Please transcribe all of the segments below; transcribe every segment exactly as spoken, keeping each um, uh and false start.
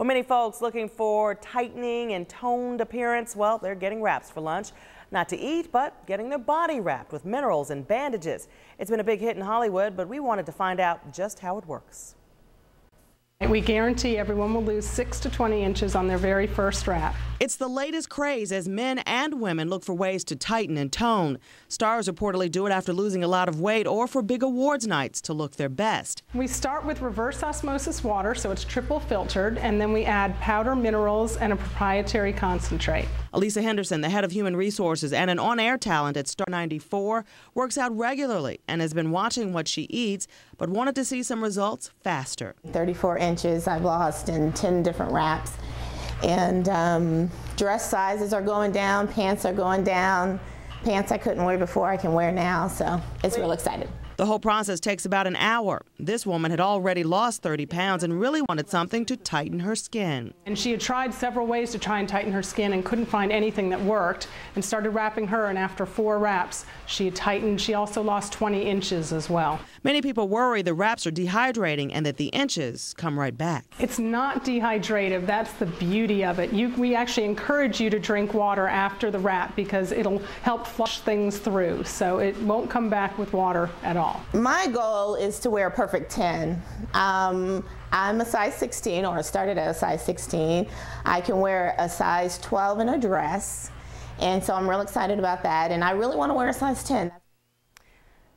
Well, many folks looking for tightening and toned appearance, well, they're getting wraps for lunch. Not to eat, but getting their body wrapped with minerals and bandages. It's been a big hit in Hollywood, but we wanted to find out just how it works. We guarantee everyone will lose six to twenty inches on their very first wrap. It's the latest craze as men and women look for ways to tighten and tone. Stars reportedly do it after losing a lot of weight or for big awards nights to look their best. We start with reverse osmosis water, so it's triple filtered, and then we add powder minerals and a proprietary concentrate. Alisa Henderson, the head of human resources and an on-air talent at Star ninety-four, works out regularly and has been watching what she eats, but wanted to see some results faster. thirty-four inches I've lost in ten different wraps. And um, dress sizes are going down, pants are going down. Pants I couldn't wear before I can wear now, so it's real exciting. The whole process takes about an hour. This woman had already lost thirty pounds and really wanted something to tighten her skin. And she had tried several ways to try and tighten her skin and couldn't find anything that worked and started wrapping her, and after four wraps, she had tightened. She also lost twenty inches as well. Many people worry the wraps are dehydrating and that the inches come right back. It's not dehydrative. That's the beauty of it. You, we actually encourage you to drink water after the wrap because it'll help flush things through, so it won't come back with water at all. My goal is to wear a perfect ten. Um, I'm a size sixteen, or I started at a size sixteen. I can wear a size twelve in a dress, and so I'm real excited about that, and I really want to wear a size ten.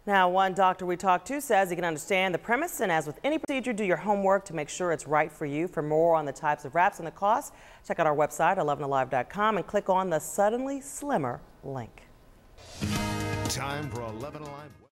Now, one doctor we talked to says he can understand the premise, and as with any procedure, do your homework to make sure it's right for you. For more on the types of wraps and the cost, check out our website, eleven alive dot com, and click on the Suddenly Slimmer link. Time for eleven alive.